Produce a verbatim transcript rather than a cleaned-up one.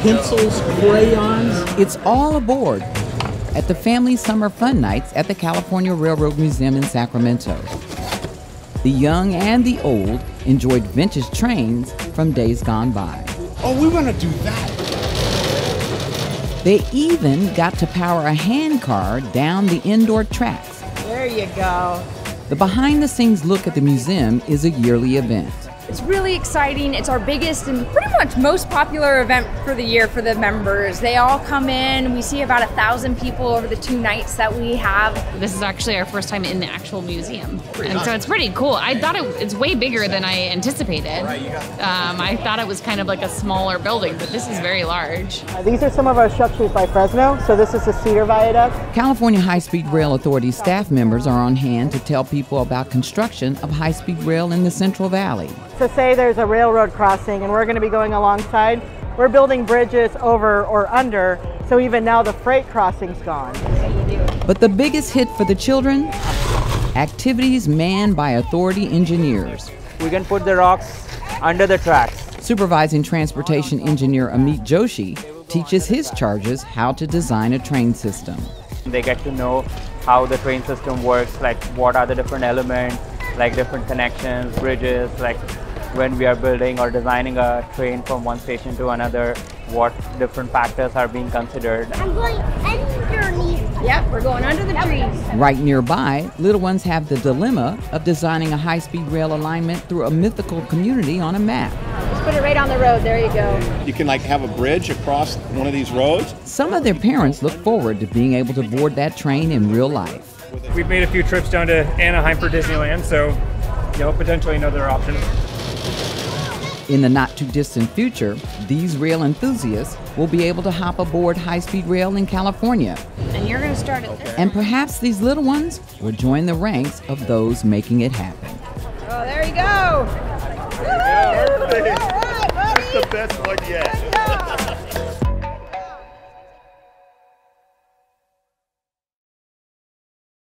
pencils, crayons. It's all aboard at the family summer fun nights at the California Railroad Museum in Sacramento. The young and the old enjoyed vintage trains from days gone by. Oh, we want to do that. They even got to power a hand car down the indoor tracks. There you go. The behind-the-scenes look at the museum is a yearly event. It's really exciting. It's our biggest and pretty much most popular event for the year for the members. They all come in, and we see about a thousand people over the two nights that we have. This is actually our first time in the actual museum, and so it's pretty cool. I thought it, it's way bigger than I anticipated. Um, I thought it was kind of like a smaller building, but this is very large. Uh, these are some of our structures by Fresno. So this is the Cedar Viaduct. California High-Speed Rail Authority staff members are on hand to tell people about construction of high-speed rail in the Central Valley. So say there's a railroad crossing and we're going to be going alongside, we're building bridges over or under, so even now the freight crossing's gone. But the biggest hit for the children, activities manned by authority engineers. We can put the rocks under the tracks. Supervising transportation engineer Amit Joshi teaches his charges how to design a train system. They get to know how the train system works, like what are the different elements, like different connections, bridges, like when we are building or designing a train from one station to another, what different factors are being considered. I'm going underneath. Yep, we're going under the trees. Right nearby, little ones have the dilemma of designing a high-speed rail alignment through a mythical community on a map. Just put it right on the road, there you go. You can like have a bridge across one of these roads. Some of their parents look forward to being able to board that train in real life. We've made a few trips down to Anaheim for Disneyland, so, you know, potentially another option. In the not-too-distant future, these rail enthusiasts will be able to hop aboard high-speed rail in California. And you're going to start at this. And perhaps these little ones will join the ranks of those making it happen. Oh, there you go! Woo-hoo! All right, buddy. That's the best one yet.